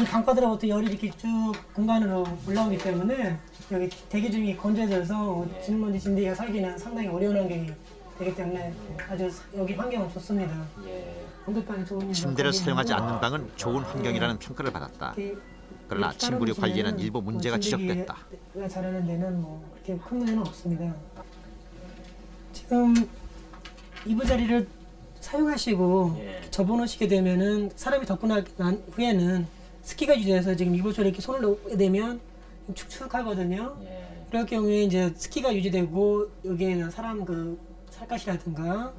이 방바닥으로부터 열이 이렇게 쭉 공간으로 올라오기 때문에 여기 대기 중이 건조해져서 예. 집먼지 진드기가 살기는 상당히 어려운 환경이 되기 때문에 아주 여기 환경은 좋습니다. 예. 좋은 침대를 사용하지 않는 방은 좋은 환경이라는 예. 평가를 받았다. 그러나 침구류 관리에는 일부 문제가 지적됐다. 자라는 데는 뭐 그렇게 큰 문제는 없습니다. 지금 이부자리를 사용하시고 예. 접어놓으시게 되면은 사람이 덮고 난 후에는 습기가 유지돼서 지금 이불처럼 이렇게 손을 놓게 되면 축축하거든요. 예. 그럴 경우에 이제 습기가 유지되고 여기에는 사람 그 살갗이라든가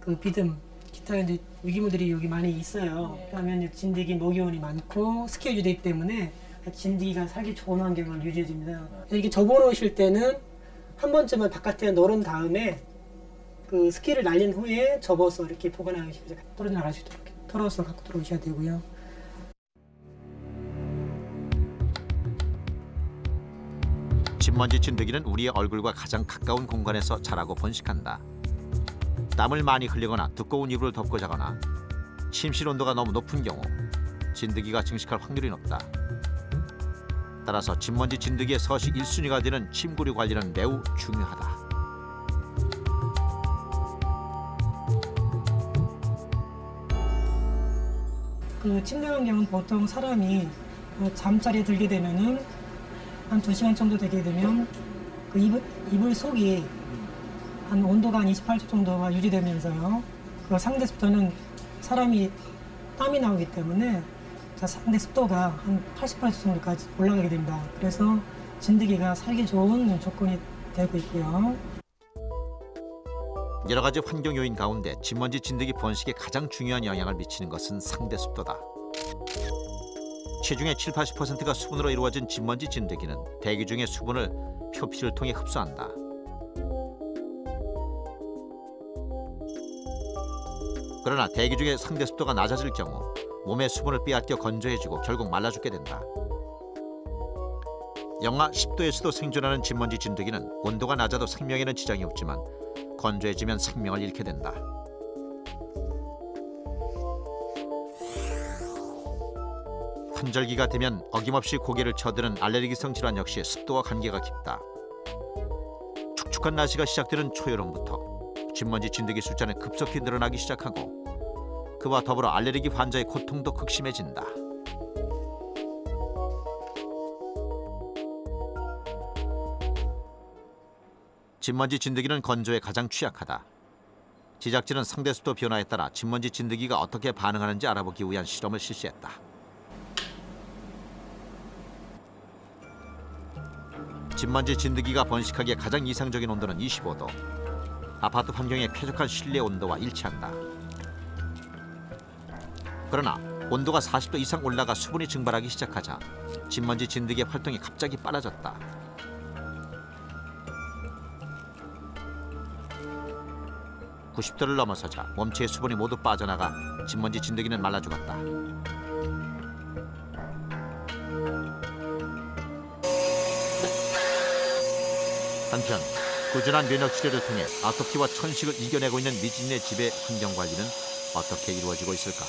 그 비듬 기타 이제 유기물들이 여기 많이 있어요. 예. 그러면 진드기 모기원이 많고 습기가 유지되기 때문에 진드기가 살기 좋은 환경을 유지해줍니다. 이렇게 접어놓으실 때는 한 번쯤은 바깥에 널은 다음에 그 습기를 날린 후에 접어서 이렇게 보관하시고 떨어져 나갈 수 있도록 털어서 갖고 들어오셔야 되고요. 집먼지 진드기는 우리의 얼굴과 가장 가까운 공간에서 자라고 번식한다. 땀을 많이 흘리거나 두꺼운 이불을 덮고 자거나 침실 온도가 너무 높은 경우 진드기가 증식할 확률이 높다. 따라서 집먼지 진드기의 서식 일 순위가 되는 침구류 관리는 매우 중요하다. 그 침대 환경은 보통 사람이 잠자리에 들게 되면은 한 두 시간 정도 되게 되면 그 이불, 이불 속이 한 온도가 한 이십팔 도 정도가 유지되면서요. 그 상대 습도는 사람이 땀이 나오기 때문에 상대 습도가 한 팔십 퍼센트 정도까지 올라가게 됩니다. 그래서 진드기가 살기 좋은 조건이 되고 있고요. 여러 가지 환경 요인 가운데 집먼지 진드기 번식에 가장 중요한 영향을 미치는 것은 상대 습도다. 체중의 칠십, 팔십 퍼센트가 수분으로 이루어진 집먼지 진드기는 대기 중의 수분을 표피를 통해 흡수한다. 그러나 대기 중의 상대 습도가 낮아질 경우 몸의 수분을 빼앗겨 건조해지고 결국 말라 죽게 된다. 영하 십 도에서도 생존하는 집먼지 진드기는 온도가 낮아도 생명에는 지장이 없지만 건조해지면 생명을 잃게 된다. 환절기가 되면 어김없이 고개를 쳐드는 알레르기성 질환 역시 습도와 관계가 깊다. 축축한 날씨가 시작되는 초여름부터 집먼지 진드기 숫자는 급속히 늘어나기 시작하고 그와 더불어 알레르기 환자의 고통도 극심해진다. 집먼지 진드기는 건조에 가장 취약하다. 제작진은 상대 습도 변화에 따라 집먼지 진드기가 어떻게 반응하는지 알아보기 위한 실험을 실시했다. 집먼지 진드기가 번식하기에 가장 이상적인 온도는 이십오 도. 아파트 환경의 쾌적한 실내 온도와 일치한다. 그러나 온도가 사십 도 이상 올라가 수분이 증발하기 시작하자 집먼지 진드기의 활동이 갑자기 빨라졌다. 구십 도를 넘어서자 몸체의 수분이 모두 빠져나가 집먼지 진드기는 말라 죽었다. 한편 꾸준한 면역 치료를 통해 아토피와 천식을 이겨내고 있는 미진이의 집의 환경 관리는 어떻게 이루어지고 있을까?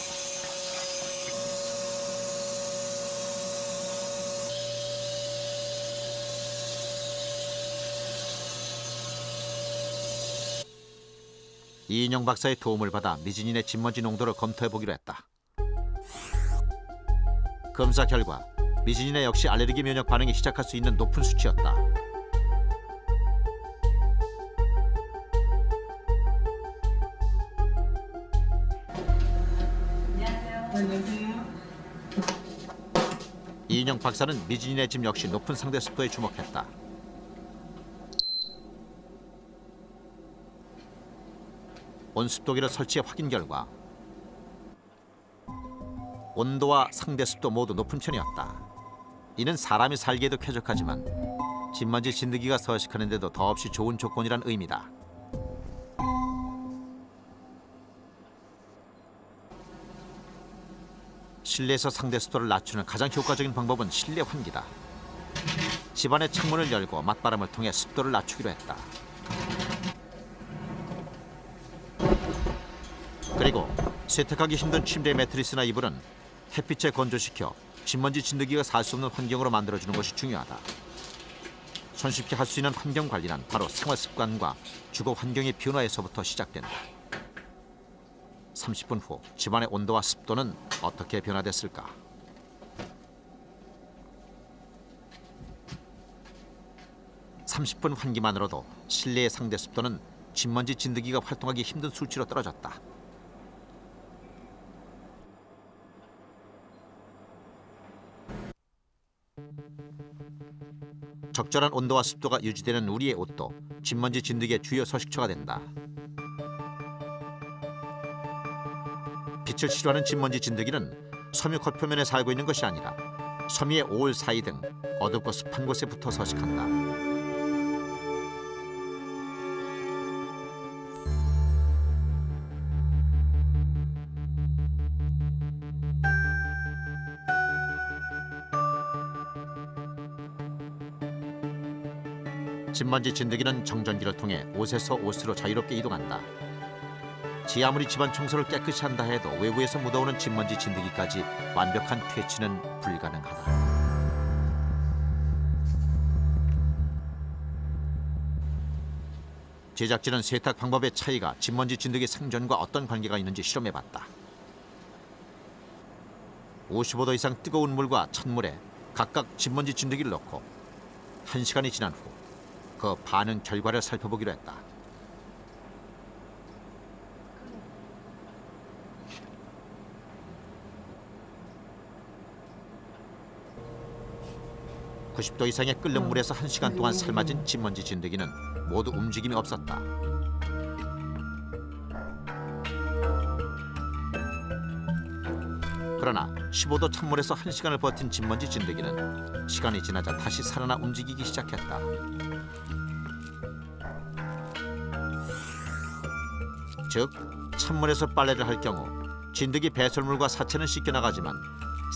이인영 박사의 도움을 받아 미진이의 집먼지 농도를 검토해보기로 했다. 검사 결과 미진이네 역시 알레르기 면역 반응이 시작할 수 있는 높은 수치였다. 안녕하세요. 안녕하세요. 이인영 박사는 미진이네 집 역시 높은 상대 습도에 주목했다. 온습도기를 설치해 확인 결과 온도와 상대습도 모두 높은 편이었다. 이는 사람이 살기에도 쾌적하지만 집먼지 진드기가 서식하는 데도 더없이 좋은 조건이란 의미다. 실내에서 상대습도를 낮추는 가장 효과적인 방법은 실내 환기다. 집안의 창문을 열고 맞바람을 통해 습도를 낮추기로 했다. 그리고 세탁하기 힘든 침대 매트리스나 이불은 햇빛에 건조시켜 집먼지 진드기가 살 수 없는 환경으로 만들어주는 것이 중요하다. 손쉽게 할 수 있는 환경 관리란 바로 생활 습관과 주거 환경의 변화에서부터 시작된다. 삼십 분 후 집안의 온도와 습도는 어떻게 변화됐을까? 삼십 분 환기만으로도 실내의 상대 습도는 집먼지 진드기가 활동하기 힘든 수치로 떨어졌다. 적절한 온도와 습도가 유지되는 우리의 옷도 집먼지 진드기의 주요 서식처가 된다. 빛을 싫어하는 집먼지 진드기는 섬유 겉표면에 살고 있는 것이 아니라 섬유의 오월 사이 등 어둡고 습한 곳에 붙어 서식한다. 집먼지 진드기는 정전기를 통해 옷에서 옷으로 자유롭게 이동한다. 지 아무리 집안 청소를 깨끗이 한다 해도 외부에서 묻어오는 집먼지 진드기까지 완벽한 퇴치는 불가능하다. 제작진은 세탁 방법의 차이가 집먼지 진드기 생존과 어떤 관계가 있는지 실험해봤다. 오십오 도 이상 뜨거운 물과 찬물에 각각 집먼지 진드기를 넣고 한 시간이 지난 후 그 반응 결과를 살펴보기로 했다. 구십 도 이상의 끓는 물에서 한 시간 동안 삶아진 집먼지 진드기는 모두 움직임이 없었다. 그러나 십오 도 찬물에서 한 시간을 버틴 집먼지 진드기는 시간이 지나자 다시 살아나 움직이기 시작했다. 즉, 찬물에서 빨래를 할 경우 진드기 배설물과 사체는 씻겨나가지만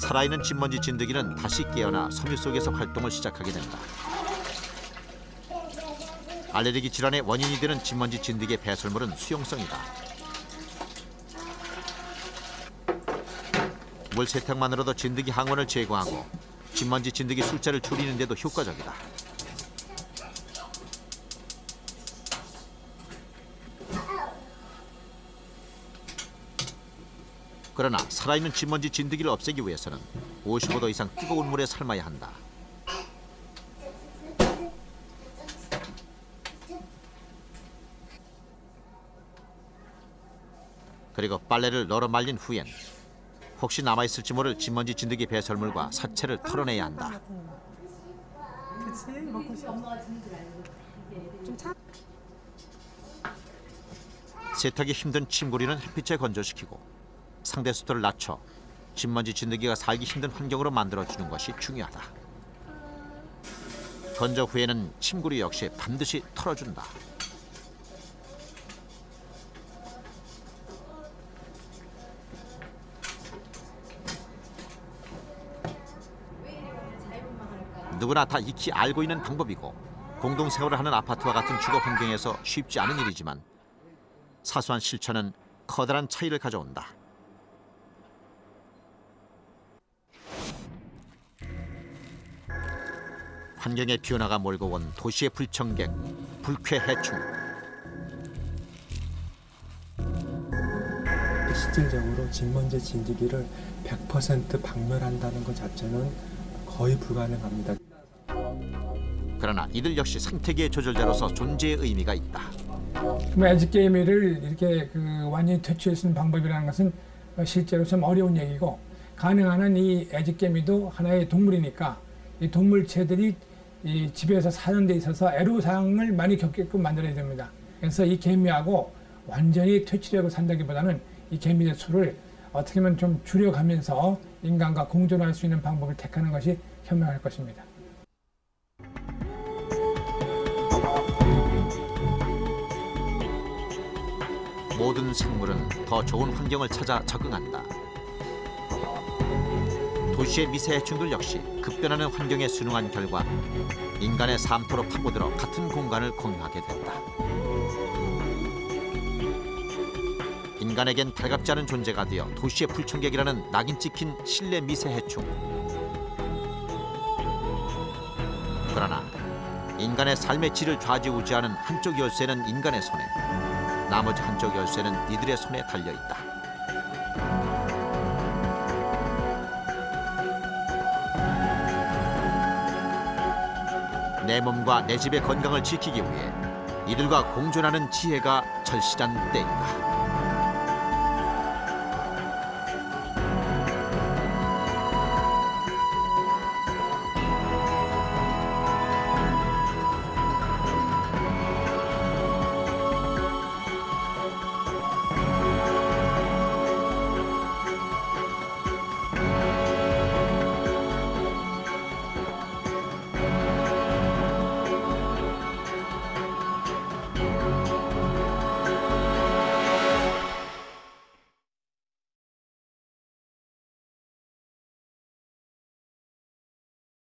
살아있는 집먼지 진드기는 다시 깨어나 섬유 속에서 활동을 시작하게 된다. 알레르기 질환의 원인이 되는 집먼지 진드기의 배설물은 수용성이다. 물 세탁만으로도 진드기 항원을 제거하고 집먼지 진드기 숫자를 줄이는 데도 효과적이다. 그러나 살아있는 집먼지 진드기를 없애기 위해서는 오십오 도 이상 뜨거운 물에 삶아야 한다. 그리고 빨래를 널어 말린 후엔 혹시 남아있을지 모를 집먼지 진드기 배설물과 사체를 털어내야 한다. 세탁이 힘든 침구리는 햇빛에 건조시키고 상대 습도를 낮춰 집먼지 진드기가 살기 힘든 환경으로 만들어주는 것이 중요하다. 건조 후에는 침구리 역시 반드시 털어준다. 누구나 다 익히 알고 있는 방법이고 공동생활을 하는 아파트와 같은 주거 환경에서 쉽지 않은 일이지만 사소한 실천은 커다란 차이를 가져온다. 환경의 변화가 몰고 온 도시의 불청객, 불쾌 해충. 실질적으로 집먼지 진드기를 백 퍼센트 박멸한다는 것 자체는 거의 불가능합니다. 그러나 이들 역시 생태계 조절자로서 존재의 의미가 있다. 애집개미를 이렇게 그 완전히 퇴치할 수 있는 방법이라는 것은 실제로 좀 어려운 얘기고 가능한 한 이 애집개미도 하나의 동물이니까 이 동물체들이 이 집에서 사는 데 있어서 애로사항을 많이 겪게끔 만들어야 됩니다. 그래서 이 개미하고 완전히 퇴치되고 산다기보다는 이 개미의 수를 어떻게 보면 좀 줄여가면서 인간과 공존할 수 있는 방법을 택하는 것이 현명할 것입니다. 모든 생물은 더 좋은 환경을 찾아 적응한다. 도시의 미세해충들 역시 급변하는 환경에 순응한 결과 인간의 삶터로 파고들어 같은 공간을 공유하게 된다. 인간에겐 달갑지 않은 존재가 되어 도시의 풀충객이라는 낙인 찍힌 실내 미세 해충. 그러나 인간의 삶의 질을 좌지우지하는 한쪽 열쇠는 인간의 손에, 나머지 한쪽 열쇠는 이들의 손에 달려있다. 내 몸과 내 집의 건강을 지키기 위해 이들과 공존하는 지혜가 절실한 때이다.